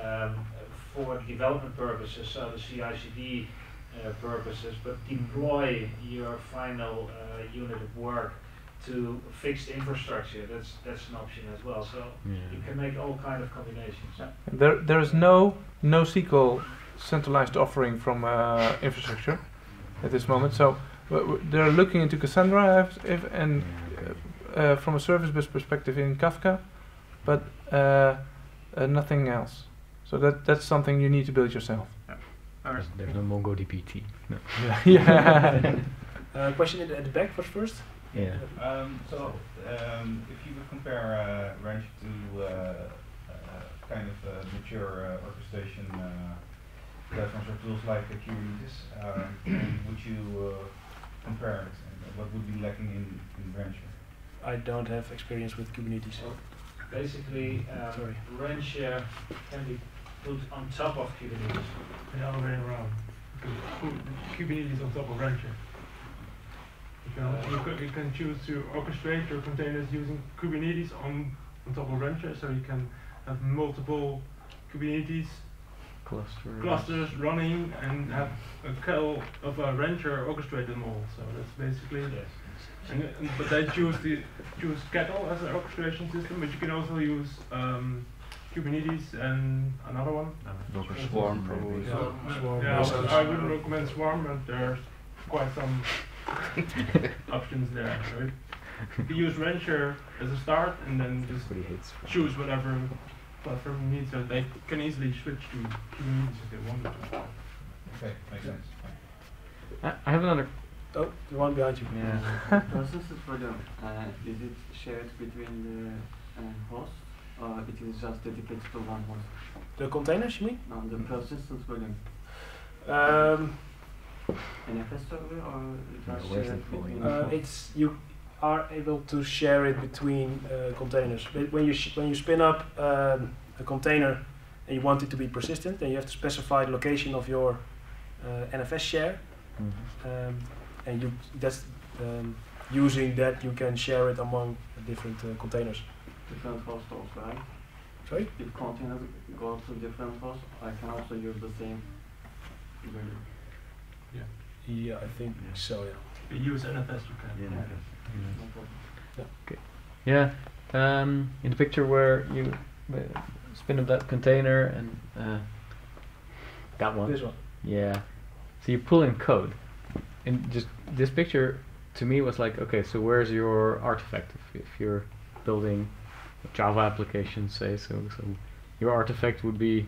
um, for development purposes, so the C I C D uh, purposes, but deploy your final uh, unit of work to fixed infrastructure. That's that's an option as well. So yeah. you can make all kind of combinations. Yeah. There there is no NoSQL centralized offering from uh, infrastructure at this moment. So w they're looking into Cassandra if and. Yeah, okay. Uh, from a service bus perspective in Kafka, but uh, uh, nothing else. So that that's something you need to build yourself. Yeah. Right. There's no MongoDB. No. Yeah. yeah. uh, question at the back was first. Yeah. Um, so um, if you would compare uh, Rancher to uh, uh, kind of uh, mature uh, orchestration uh, platforms or tools like Kubernetes, uh, would you uh, compare it? And what would be lacking in, in Rancher? I don't have experience with Kubernetes. Well, basically, um, Rancher can be put on top of Kubernetes. The other way around. Kubernetes on top of Rancher. You can, uh, you can choose to orchestrate your containers using Kubernetes on, on top of Rancher, so you can have multiple Kubernetes clusters, clusters running and have a kettle of a Rancher orchestrate them all. So that's basically. Yes. And, and, but I choose the choose Cattle as an orchestration system, but you can also use um, Kubernetes and another one. No, Docker Swarm probably. Yeah, so Swarm. yeah Swarm. I wouldn't recommend Swarm, but there's quite some options there. Right? You can use Rancher as a start, and then just choose whatever platform you need, so they can easily switch to Kubernetes if they want to. Okay, makes sense. I, I have another. Oh, the one behind you. Yeah. Processes for them. Uh, is it shared between the uh, hosts or it is just dedicated to one host? The containers, you mean? No, the persistence running. Um, N F S server, or just no, it between uh, it's you are able to share it between uh, containers. But when you sh when you spin up um, a container and you want it to be persistent, then you have to specify the location of your uh, N F S share, mm-hmm. um, and you that's um, using that you can share it among different uh, containers. Different hosts, right? Sorry? If containers go to different hosts, I can also use the same. Yeah. Yeah, I think yeah. so. Yeah. You use N F S, you can. Yeah. Yeah. Okay. Yeah. Um, in the picture where you uh, spin up that container and uh, that one. This one. Yeah. So you pull in code, and just this picture to me was like, okay, so where's your artifact? If, if you're building a Java application, say, so so your artifact would be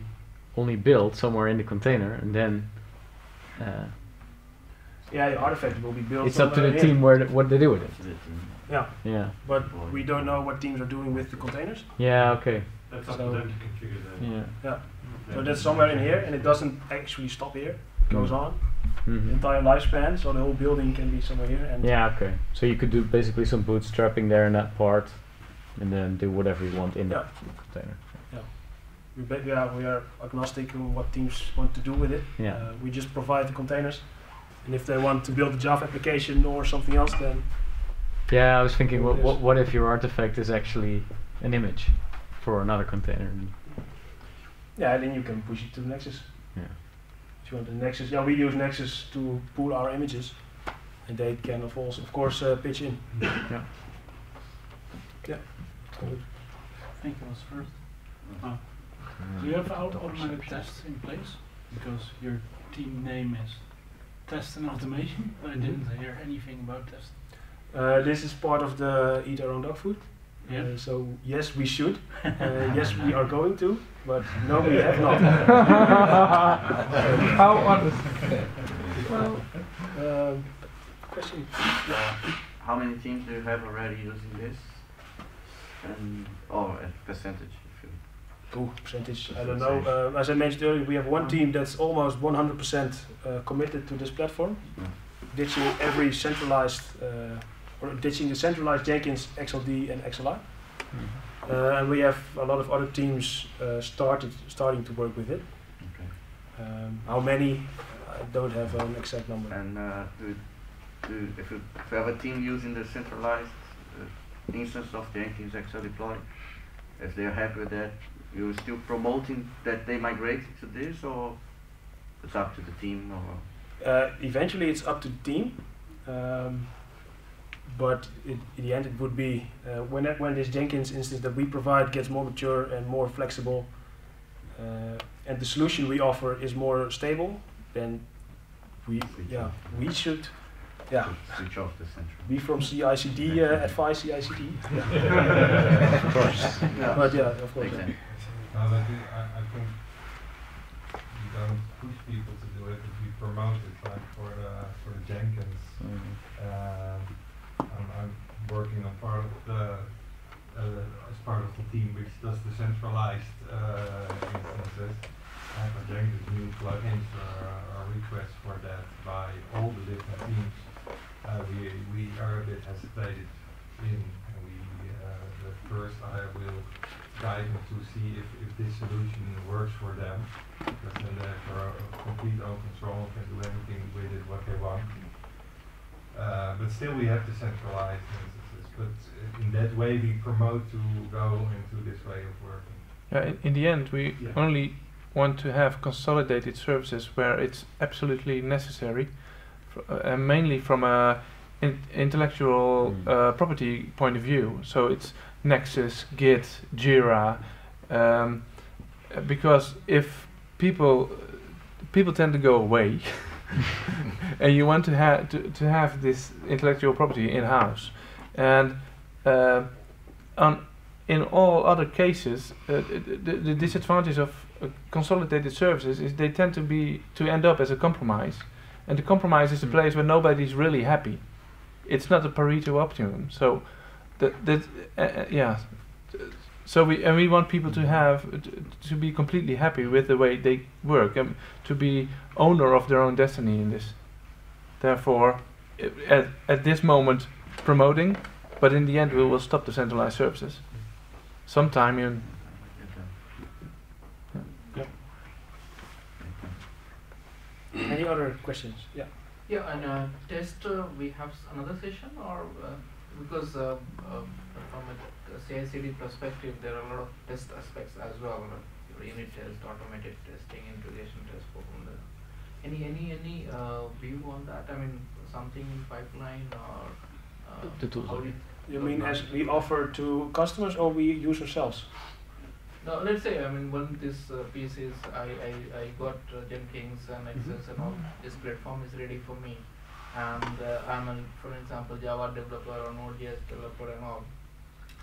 only built somewhere in the container, and then. Uh, yeah, the artifact will be built. It's up to the team where th what they do with it. Yeah. Yeah. But we don't know what teams are doing with the containers. Yeah. Okay. That's so up to them to configure that. Yeah. Yeah. So that's somewhere in here, and it doesn't actually stop here. It goes on mm-hmm. the entire lifespan, so the whole building can be somewhere here. And yeah. Okay. So you could do basically some bootstrapping there in that part, and then do whatever you want in yeah. the container. We are, we are agnostic on what teams want to do with it. Yeah. Uh, we just provide the containers, and if they want to build a Java application or something else, then yeah, I was thinking, what what, what if your artifact is actually an image for another container? Yeah, then you can push it to Nexus. Yeah. If you want the Nexus, yeah, we use Nexus to pull our images, and they can of course, of course, uh, pitch in. Yeah. Yeah. Cool. I think it was first. Oh. Do you have automated tests in place? Because your team name is Test and Automation, but I didn't hear anything about test. Uh, this is part of the Eat Our Own Dog Food. Yep. Uh, so yes, we should. Uh, yes, we are going to, but no, we have not. How honest. Well, uh, question. Uh, how many teams do you have already using this? And or oh, a percentage? Ooh, percentage, I don't know. Uh, as I mentioned earlier, we have one team that's almost one hundred percent uh, committed to this platform, yeah. ditching every centralized, uh, or ditching the centralized Jenkins, X L D, and X L I. Mm-hmm. uh, and we have a lot of other teams uh, started starting to work with it. Okay. Um, how many? I don't have an exact number. And uh, do, do, if you have a team using the centralized uh, instance of Jenkins, X L Deploy, if they're happy with that, you're still promoting that they migrate to this, or it's up to the team? Or uh, eventually it's up to the team, um, but it, in the end it would be uh, when that, when this Jenkins instance that we provide gets more mature and more flexible, uh, and the solution we offer is more stable, then we yeah we should yeah switch off the central. We from C I C D uh, advise C I C D. Yeah. Of course, yeah. but yeah, of course. Exactly. Uh, I, think, I, I think we don't push people to do it, if we promote it, like for the, for the Jenkins. Mm-hmm. uh, I'm, I'm working on part of the, uh, as part of the team which does the centralized uh, instances. I have a Jenkins new plugins or, or requests for that by all the different teams. Uh, we, we are a bit hesitated in, and we, uh, the first I will guide them to see if, if this solution works for them, because then they have a complete open control and can do anything with it what they want. Uh, but still we have to centralize instances, but in that way we promote to go into this way of working. Yeah, in, in the end we yeah. only want to have consolidated services where it's absolutely necessary, for, uh, mainly from a in intellectual mm. uh, property point of view. So it's Nexus, Git, Jira, um, because if people people tend to go away, and you want to have to, to have this intellectual property in house, and uh, on in all other cases, uh, the, the disadvantage of uh, consolidated services is they tend to be to end up as a compromise, and the compromise is a mm. place where nobody's really happy. It's not a Pareto optimum, so. That, that, uh, yeah, So we and we want people to have to, to be completely happy with the way they work and to be owner of their own destiny in this. Therefore, at at this moment, promoting, but in the end we will stop the centralized services. Sometime in. Yeah. Yeah. Any other questions? Yeah. Yeah, and uh, test. Uh, we have another session, or uh, because uh, uh, from a C I C D perspective, there are a lot of test aspects as well. Your unit test, automated testing, integration test, performance. Any any any uh, view on that? I mean, something in pipeline or uh, the tools. You, you mean as we offer to customers, or we use ourselves? No, let's say I mean one this uh, piece is I I, I got uh, Jenkins and X S mm-hmm. and all. This platform is ready for me, and uh, I'm a, for example, Java developer or Node.js developer and all.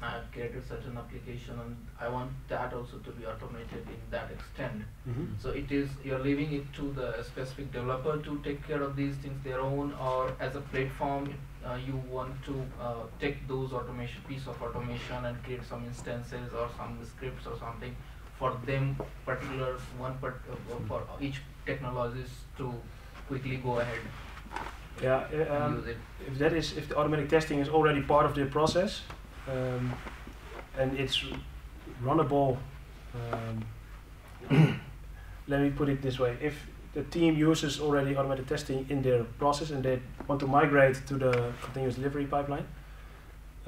I have created such an application, and I want that also to be automated in that extent. Mm-hmm. So it is you're leaving it to the specific developer to take care of these things their own, or as a platform, uh, you want to uh, take those automation piece of automation and create some instances or some scripts or something for them particular one part uh, for each technologies to quickly go ahead. Yeah, uh, um, use it. If that is if the automatic testing is already part of the process. Um, and it's runnable. Um, let me put it this way: if the team uses already automated testing in their process and they want to migrate to the continuous delivery pipeline,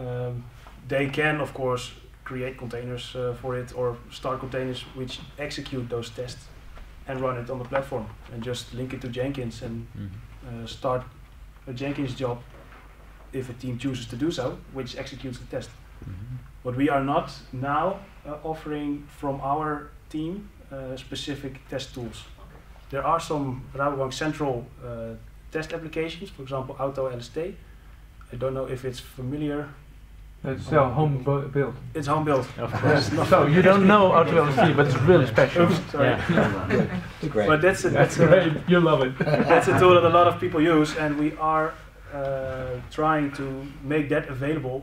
um, they can, of course, create containers uh, for it or start containers which execute those tests and run it on the platform and just link it to Jenkins and mm-hmm. uh, start a Jenkins job. If a team chooses to do so, which executes the test. Mm-hmm. But we are not now uh, offering from our team uh, specific test tools. Okay. There are some Rabobank central uh, test applications, for example, AutoLSD. I don't know if it's familiar. It's uh, home built. It's home built. Of course. So you don't know AutoLSD, but it's really special. Oops, sorry. Yeah. It's great. But that's a, that's that's great. A, you love it. That's a tool that a lot of people use, and we are. Uh, trying to make that available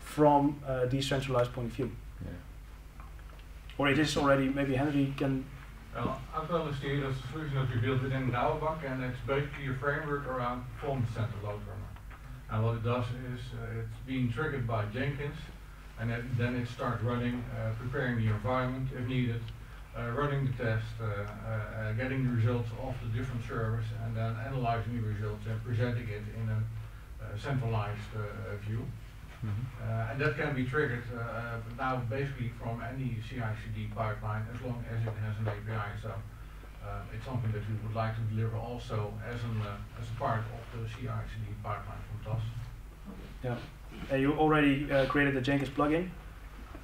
from a decentralized point of view. Yeah. Or it is already, maybe Henry can... Well, AutoLSD, that's the solution that we built within Rauerbank, and it's basically a framework around form-center load runner. And what it does is uh, it's being triggered by Jenkins, and it, then it starts running, uh, preparing the environment if needed, uh, running the test, uh, uh, getting the results off the different servers, and then analyzing the results and presenting it in a uh, centralized uh, view. Mm-hmm. uh, and that can be triggered uh, now basically from any C I C D pipeline as long as it has an A P I. So uh, it's something that we would like to deliver also as an uh, as a part of the C I C D pipeline from T A S. Yeah, and you already uh, created the Jenkins plugin,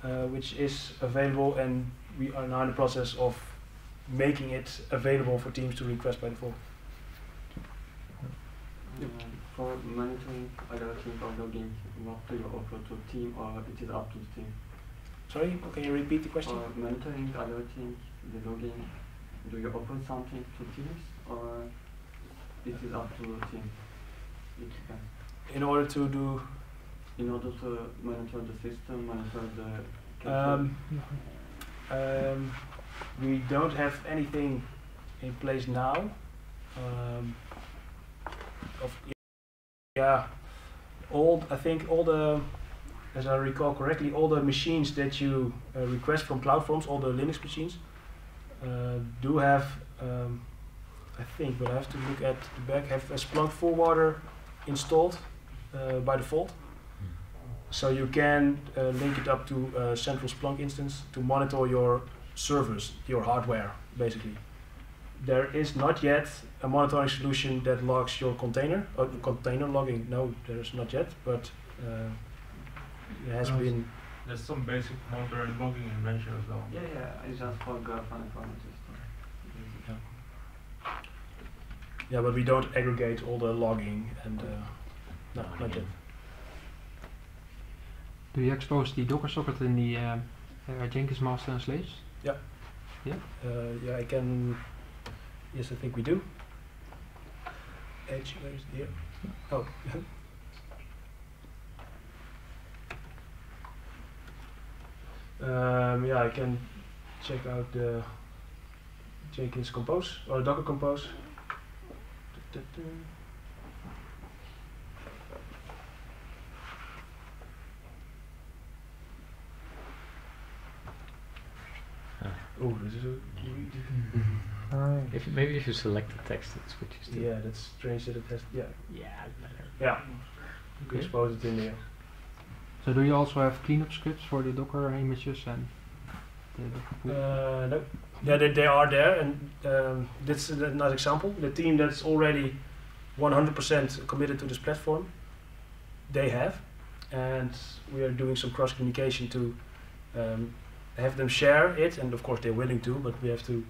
uh, which is available and. We are now in the process of making it available for teams to request by default. Uh, for monitoring alerting or logging, what do you offer to the team, or it is up to the team? Sorry, can you repeat the question? For monitoring, alerting, the logging, do you offer something to teams, or it is up to the team? It depends. In order to do? In order to monitor the system, monitor the... Um, Um, we don't have anything in place now. Um, of yeah, all I think all the, as I recall correctly, all the machines that you uh, request from CloudForms, all the Linux machines, uh, do have, um, I think, but I have to look at the back, have a Splunk forwarder installed uh, by default. So you can uh, link it up to a central Splunk instance to monitor your servers, your hardware, basically. There is not yet a monitoring solution that logs your container, or container logging. No, there is not yet, but uh, it has there's been... There's some basic monitoring logging in Rancher as well. Yeah, yeah, it's just for graph and information. Yeah. yeah, but we don't aggregate all the logging, and uh, no, not yet. Do you expose the Docker socket in the uh, uh, Jenkins master and slaves? Yeah. Yeah. Uh, yeah, I can. Yes, I think we do. Edge is here. Oh. Um, yeah, I can check out the Jenkins Compose or Docker Compose. Oh, this is a uh, if you, maybe if you select the text, it switches to. Yeah, that's strange that it has. Yeah. Yeah. Yeah. You could expose it in there. So, do you also have cleanup scripts for the Docker images and the Docker pool? Uh, no. Yeah, they, they are there, and um, that's another nice example. The team that's already one hundred percent committed to this platform, they have, and we are doing some cross communication to. Um, have them share it, and of course they're willing to, but we have to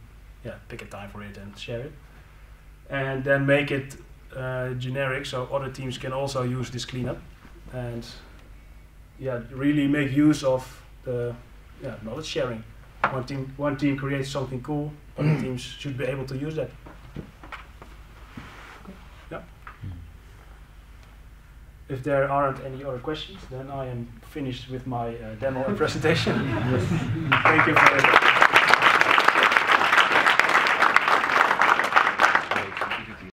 yeah, pick a time for it and share it. And then make it uh, generic so other teams can also use this cleanup. And yeah, really make use of the yeah, knowledge sharing. One team, one team creates something cool, other teams should be able to use that. Okay. Yeah. Mm. If there aren't any other questions, then I am finished with my uh, demo and presentation. Thank you for that.